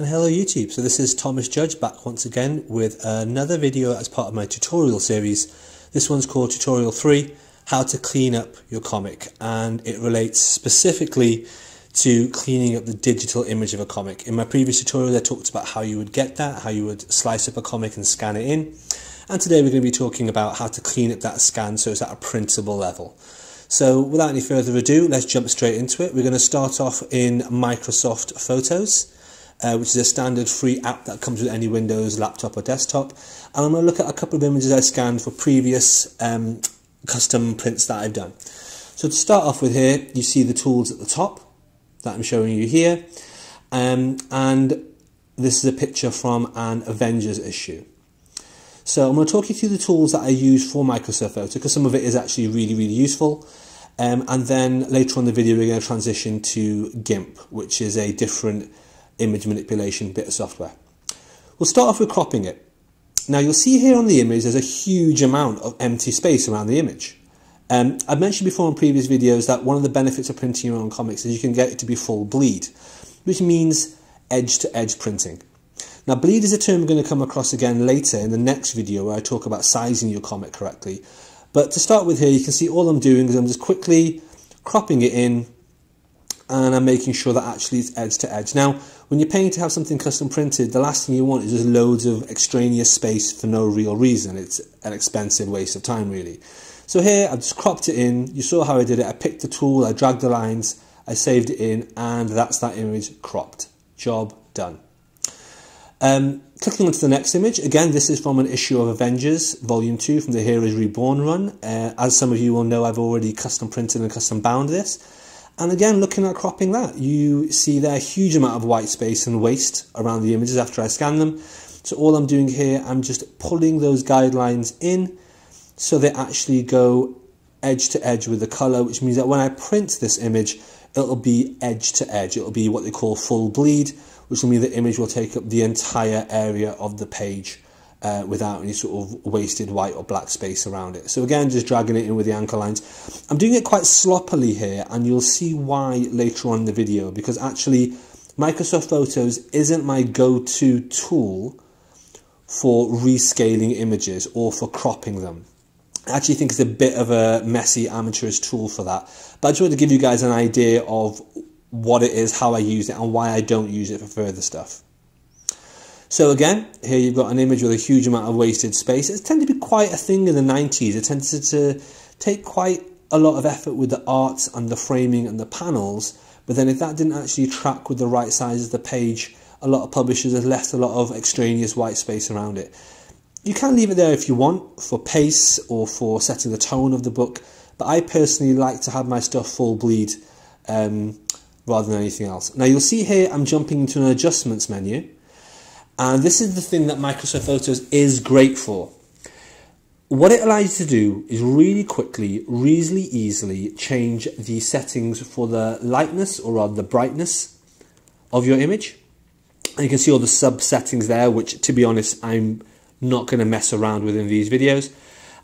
And hello YouTube, so this is Thomas Judge back once again with another video as part of my tutorial series. This one's called Tutorial 3, How to Clean Up Your Comic, and it relates specifically to cleaning up the digital image of a comic. In my previous tutorial I talked about how you would get that, how you would slice up a comic and scan it in, and today we're going to be talking about how to clean up that scan so it's at a printable level. So without any further ado, let's jump straight into it. We're going to start off in Microsoft Photos, which is a standard free app that comes with any Windows, laptop or desktop. And I'm going to look at a couple of images I scanned for previous custom prints that I've done. So to start off with here, you see the tools at the top that I'm showing you here. And this is a picture from an Avengers issue. So I'm going to talk you through the tools that I use for Microsoft Photos, because some of it is actually really, really useful. And then later on in the video, we're going to transition to GIMP, which is a different image manipulation bit of software. We'll start off with cropping it. Now you'll see here on the image there's a huge amount of empty space around the image. I've mentioned before in previous videos that one of the benefits of printing your own comics is you can get it to be full bleed, which means edge-to-edge printing. Now bleed is a term we're going to come across again later in the next video where I talk about sizing your comic correctly. But to start with here, you can see all I'm doing is I'm just quickly cropping it in, and I'm making sure that actually it's edge to edge. Now, when you're paying to have something custom printed, the last thing you want is just loads of extraneous space for no real reason. It's an expensive waste of time, really. So here, I've just cropped it in. You saw how I did it. I picked the tool, I dragged the lines, I saved it in, and that's that image cropped. Job done. Clicking onto the next image, again, this is from an issue of Avengers, Volume 2 from the Heroes Reborn run. As some of you will know, I've already custom printed and custom bound this. And again, looking at cropping that, you see there a huge amount of white space and waste around the images after I scan them. So all I'm doing here, I'm just pulling those guidelines in so they actually go edge to edge with the color, which means that when I print this image, it'll be edge to edge. It'll be what they call full bleed, which will mean the image will take up the entire area of the page without any sort of wasted white or black space around it. So again, just dragging it in with the anchor lines. I'm doing it quite sloppily here, and you'll see why later on in the video, because actually Microsoft Photos isn't my go-to tool for rescaling images or for cropping them. I actually think it's a bit of a messy, amateurish tool for that. But I just wanted to give you guys an idea of what it is, how I use it, and why I don't use it for further stuff. So again, here you've got an image with a huge amount of wasted space. It tended to be quite a thing in the 90s. It tends to take quite a lot of effort with the art and the framing and the panels. But then if that didn't actually track with the right size of the page, a lot of publishers have left a lot of extraneous white space around it. You can leave it there if you want for pace or for setting the tone of the book. But I personally like to have my stuff full bleed rather than anything else. Now you'll see here I'm jumping into an adjustments menu. And this is the thing that Microsoft Photos is great for. What it allows you to do is really quickly, really easily change the settings for the lightness, or rather the brightness, of your image. And you can see all the sub settings there, which, to be honest, I'm not going to mess around with in these videos.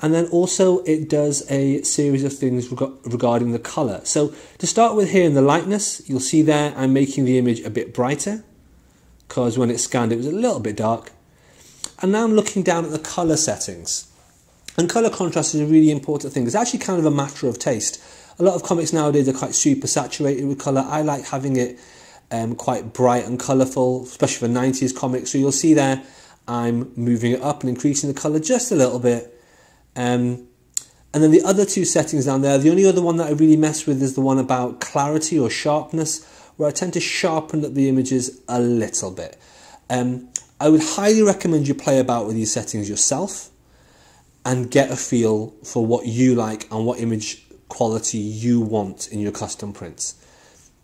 And then also it does a series of things regarding the color. So to start with here in the lightness, you'll see there I'm making the image a bit brighter, because when it scanned it was a little bit dark. And now I'm looking down at the colour settings. And colour contrast is a really important thing. It's actually kind of a matter of taste. A lot of comics nowadays are quite super saturated with colour. I like having it quite bright and colourful, especially for 90s comics. So you'll see there I'm moving it up and increasing the colour just a little bit. And then the other two settings down there, the only other one that I really mess with is the one about clarity or sharpness, where I tend to sharpen up the images a little bit. I would highly recommend you play about with these settings yourself and get a feel for what you like and what image quality you want in your custom prints.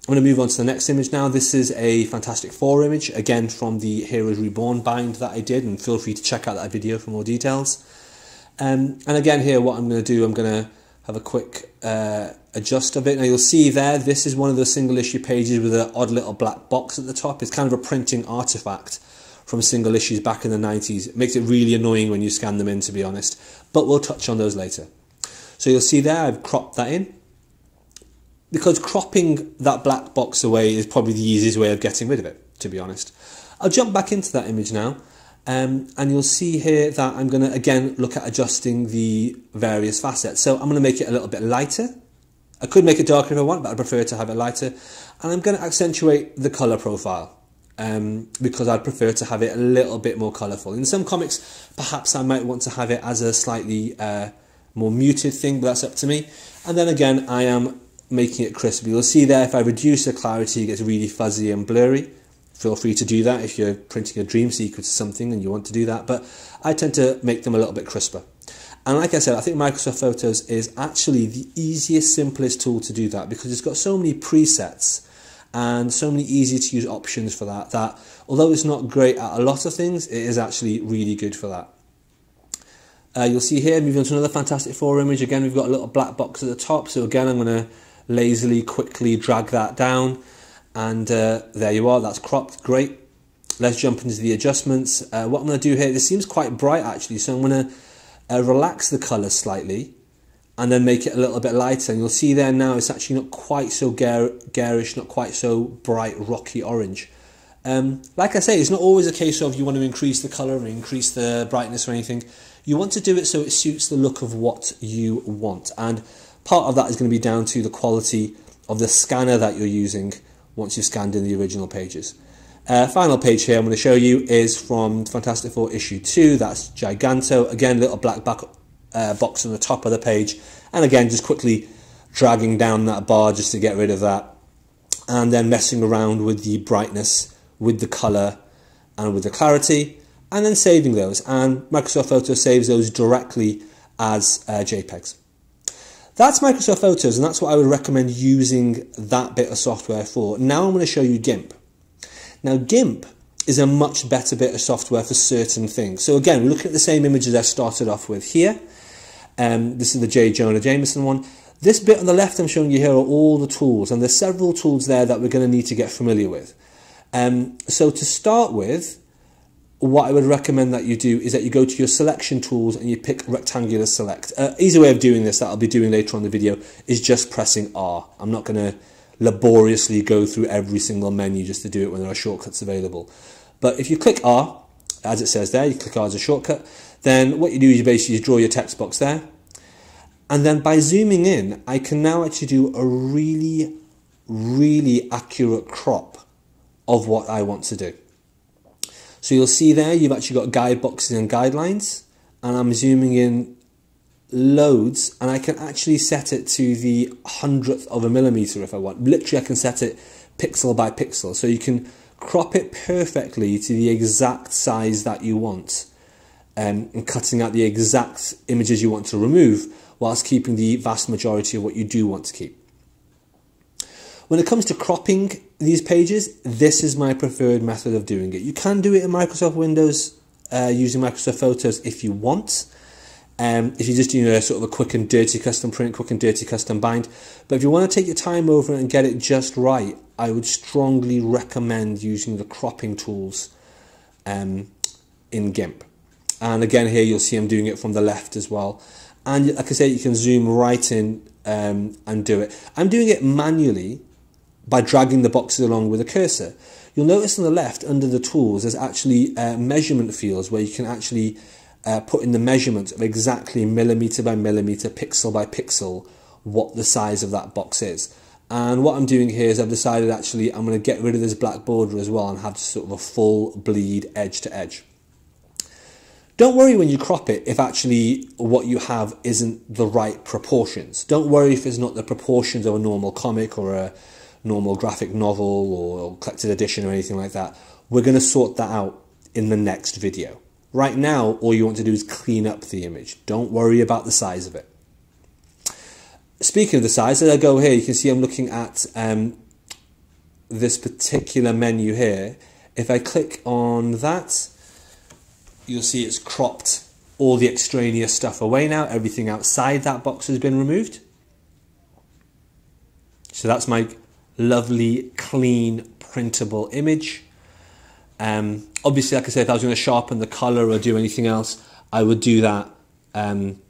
I'm going to move on to the next image now. This is a Fantastic Four image, again from the Heroes Reborn bind that I did, and feel free to check out that video for more details. And again here, what I'm going to do, I'm going to have a quick adjust of it. Now you'll see there, this is one of the single issue pages with an odd little black box at the top. It's kind of a printing artifact from single issues back in the 90s. It makes it really annoying when you scan them in, to be honest, but we'll touch on those later. So you'll see there, I've cropped that in, because cropping that black box away is probably the easiest way of getting rid of it. to be honest. I'll jump back into that image now, and you'll see here that I'm going to again look at adjusting the various facets. So I'm going to make it a little bit lighter. I could make it darker if I want, but I prefer to have it lighter. And I'm going to accentuate the colour profile, because I'd prefer to have it a little bit more colourful. In some comics, perhaps I might want to have it as a slightly more muted thing, but that's up to me. And then again, I am making it crisp. You'll see there, if I reduce the clarity, it gets really fuzzy and blurry. Feel free to do that if you're printing a dream sequence or something and you want to do that, but I tend to make them a little bit crisper. And like I said, I think Microsoft Photos is actually the easiest, simplest tool to do that, because it's got so many presets and so many easy to use options for that, that although it's not great at a lot of things, it is actually really good for that. You'll see here, moving on to another Fantastic Four image. Again, we've got a little black box at the top. So again, I'm going to lazily, quickly drag that down. And there you are, that's cropped, great. Let's jump into the adjustments. What I'm going to do here, this seems quite bright actually, so I'm going to relax the colour slightly and then make it a little bit lighter. And you'll see there now it's actually not quite so garish, not quite so bright, rocky orange. Like I say, it's not always a case of you want to increase the colour or increase the brightness or anything. You want to do it so it suits the look of what you want. And part of that is going to be down to the quality of the scanner that you're using once you've scanned in the original pages. Final page here I'm going to show you is from Fantastic Four issue 2, that's Giganto. Again, little black box on the top of the page. And again, just quickly dragging down that bar just to get rid of that. And then messing around with the brightness, with the colour, and with the clarity. And then saving those. And Microsoft Photos saves those directly as JPEGs. That's Microsoft Photos, and that's what I would recommend using that bit of software for. Now I'm going to show you GIMP. Now GIMP is a much better bit of software for certain things. So again, we're looking at the same images I started off with here. This is the J. Jonah Jameson one. This bit on the left I'm showing you here are all the tools, and there's several tools there that we're going to need to get familiar with. So to start with, what I would recommend that you do is that you go to your selection tools and you pick rectangular select. Easy way of doing this that I'll be doing later on in the video is just pressing R. I'm not going to laboriously go through every single menu just to do it when there are shortcuts available. But if you click R, as it says there, you click R as a shortcut, then what you do is you basically draw your text box there. And then by zooming in, I can now actually do a really, really accurate crop of what I want to do. So you'll see there, you've actually got guide boxes and guidelines, and I'm zooming in loads, and I can actually set it to the 100th of a millimeter if I want. Literally, I can set it pixel by pixel, so you can crop it perfectly to the exact size that you want, and cutting out the exact images you want to remove, whilst keeping the vast majority of what you do want to keep. When it comes to cropping these pages, this is my preferred method of doing it. You can do it in Microsoft Windows using Microsoft Photos if you want. If you're just doing a sort of a quick and dirty custom print, quick and dirty custom bind. But if you want to take your time over it and get it just right, I would strongly recommend using the cropping tools in GIMP. And again, here you'll see I'm doing it from the left as well. And like I say, you can zoom right in and do it. I'm doing it manually by dragging the boxes along with a cursor. You'll notice on the left, under the tools, there's actually measurement fields where you can actually put in the measurement of exactly millimetre by millimetre, pixel by pixel, what the size of that box is. And what I'm doing here is I've decided actually I'm going to get rid of this black border as well and have sort of a full bleed edge to edge. Don't worry when you crop it if actually what you have isn't the right proportions. Don't worry if it's not the proportions of a normal comic or a normal graphic novel or collected edition or anything like that. We're going to sort that out in the next video. Right now, all you want to do is clean up the image. Don't worry about the size of it. Speaking of the size, as I go here, you can see I'm looking at this particular menu here. If I click on that, you'll see it's cropped all the extraneous stuff away now. Everything outside that box has been removed. So that's my lovely, clean, printable image. Obviously, like I said, if I was going to sharpen the colour or do anything else, I would do that in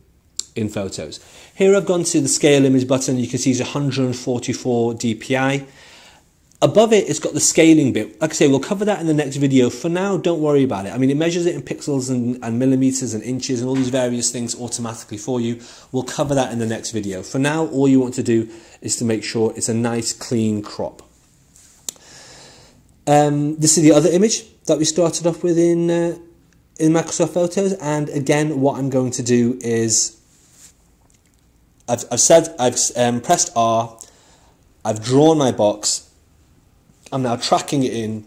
Photos. Here I've gone to the scale image button. You can see it's 144 dpi. Above it, it's got the scaling bit. Like I say, we'll cover that in the next video. For now, don't worry about it. I mean, it measures it in pixels and millimeters and inches and all these various things automatically for you. We'll cover that in the next video. For now, all you want to do is to make sure it's a nice, clean crop. This is the other image that we started off with in Microsoft Photos. And again, what I'm going to do is, I've pressed R, I've drawn my box, I'm now tracking it in,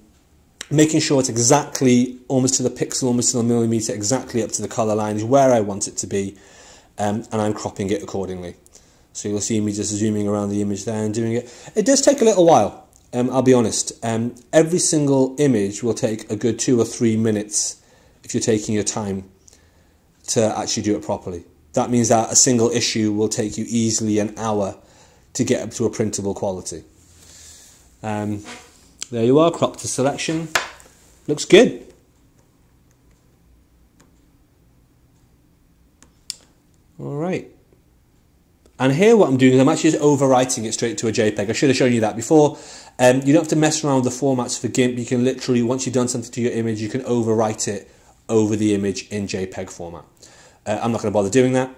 making sure it's exactly, almost to the pixel, almost to the millimeter, exactly up to the colour line is where I want it to be, and I'm cropping it accordingly. So you'll see me just zooming around the image there and doing it. It does take a little while, I'll be honest. Every single image will take a good 2 or 3 minutes if you're taking your time to actually do it properly. That means that a single issue will take you easily an hour to get up to a printable quality. There you are, crop to selection. Looks good. All right. And here what I'm doing is I'm actually just overwriting it straight to a JPEG. I should have shown you that before. You don't have to mess around with the formats for GIMP. You can literally, once you've done something to your image, you can overwrite it over the image in JPEG format. I'm not going to bother doing that.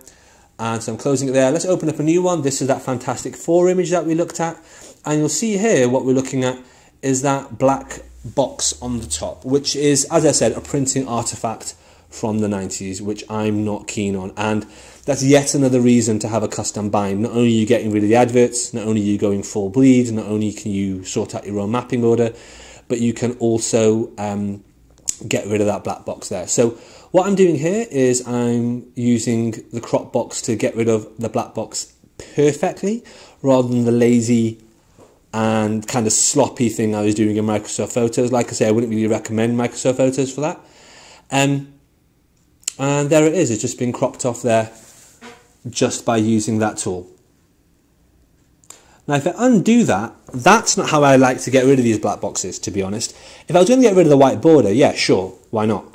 And so I'm closing it there. Let's open up a new one. This is that Fantastic Four image that we looked at. And you'll see here what we're looking at is that black box on the top, which is, as I said, a printing artifact from the 90s, which I'm not keen on. And that's yet another reason to have a custom bind. Not only are you getting rid of the adverts, not only are you going full bleed, not only can you sort out your own mapping order, but you can also get rid of that black box there. So what I'm doing here is I'm using the crop box to get rid of the black box perfectly, rather than the lazy and kind of sloppy thing I was doing in Microsoft Photos. Like I say, I wouldn't really recommend Microsoft Photos for that. And there it is, it's just been cropped off there just by using that tool. Now if I undo that, that's not how I like to get rid of these black boxes, to be honest. If I was going to get rid of the white border, yeah, sure, why not?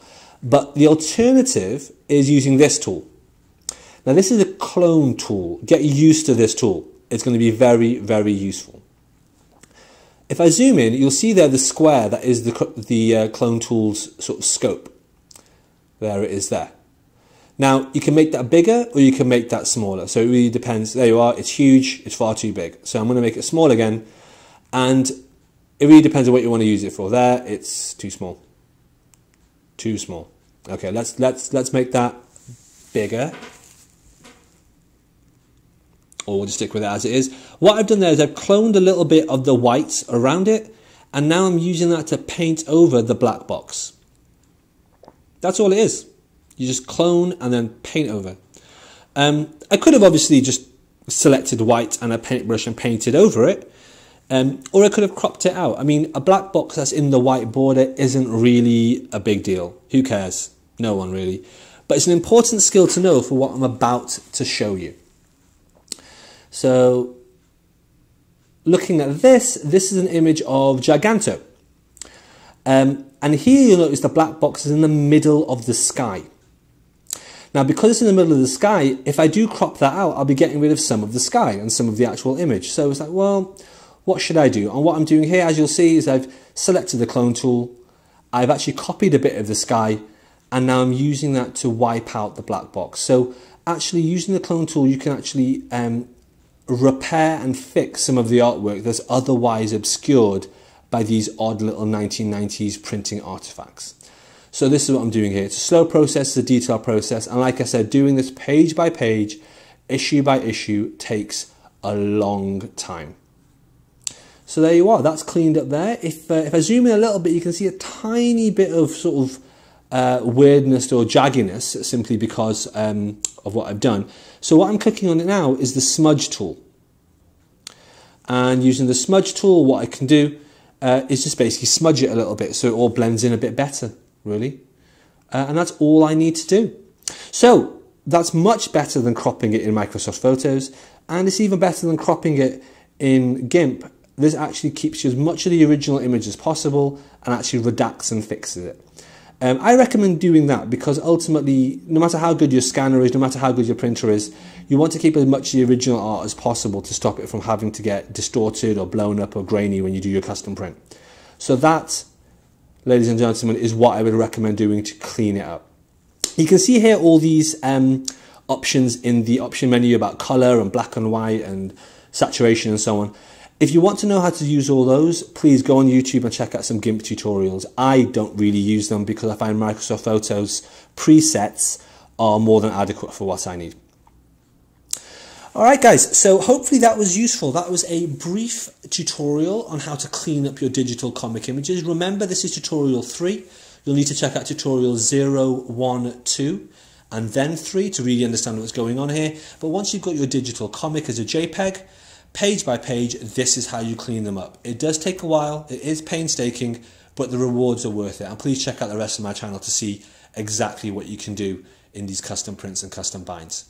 But the alternative is using this tool. Now this is a clone tool. Get used to this tool. It's going to be very, very useful. If I zoom in, you'll see there the square that is the clone tool's sort of scope. There it is there. Now, you can make that bigger or you can make that smaller. So it really depends. There you are. It's huge. It's far too big. So I'm going to make it small again. And it really depends on what you want to use it for. There, it's too small. Too small. Okay, let's make that bigger. Or we'll just stick with it as it is. What I've done there is I've cloned a little bit of the whites around it, and now I'm using that to paint over the black box. That's all it is. You just clone and then paint over. I could have obviously just selected white and a paintbrush and painted over it, or I could have cropped it out. I mean, a black box that's in the white border isn't really a big deal. Who cares? No one really. But it's an important skill to know for what I'm about to show you. So, looking at this, this is an image of Giganto. And here you'll notice the black box is in the middle of the sky. Now, because it's in the middle of the sky, if I do crop that out, I'll be getting rid of some of the sky and some of the actual image. So it's like, well, what should I do? And what I'm doing here, as you'll see, is I've selected the clone tool. I've actually copied a bit of the sky, and now I'm using that to wipe out the black box. So actually, using the clone tool, you can actually repair and fix some of the artwork that's otherwise obscured by these odd little 1990s printing artifacts. So this is what I'm doing here. It's a slow process, it's a detailed process, and like I said, doing this page by page, issue by issue, takes a long time. So there you are, that's cleaned up there. If I zoom in a little bit, you can see a tiny bit of sort of weirdness or jagginess, simply because of what I've done. So what I'm clicking on it now is the smudge tool. And using the smudge tool, what I can do is just basically smudge it a little bit so it all blends in a bit better, really. And that's all I need to do. So that's much better than cropping it in Microsoft Photos, and it's even better than cropping it in GIMP. This actually keeps you as much of the original image as possible and actually redacts and fixes it. I recommend doing that because ultimately, no matter how good your scanner is, no matter how good your printer is, you want to keep as much of the original art as possible to stop it from having to get distorted or blown up or grainy when you do your custom print. So that, ladies and gentlemen, is what I would recommend doing to clean it up. You can see here all these options in the option menu about color and black and white and saturation and so on. If you want to know how to use all those, please go on YouTube and check out some GIMP tutorials. I don't really use them because I find Microsoft Photos presets are more than adequate for what I need. Alright guys, so hopefully that was useful. That was a brief tutorial on how to clean up your digital comic images. Remember, this is tutorial 3. You'll need to check out tutorial 0, 1, 2. And then 3 to really understand what's going on here. But once you've got your digital comic as a JPEG, page by page, this is how you clean them up. It does take a while, it is painstaking, but the rewards are worth it. And please check out the rest of my channel to see exactly what you can do in these custom prints and custom binds.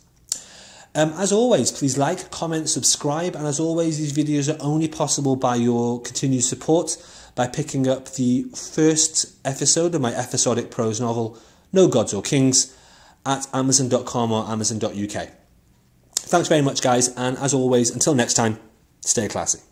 As always, please like, comment, subscribe, and as always, these videos are only possible by your continued support by picking up the first episode of my episodic prose novel, No Gods or Kings, at Amazon.com or Amazon.uk. Thanks very much, guys, and as always, until next time, stay classy.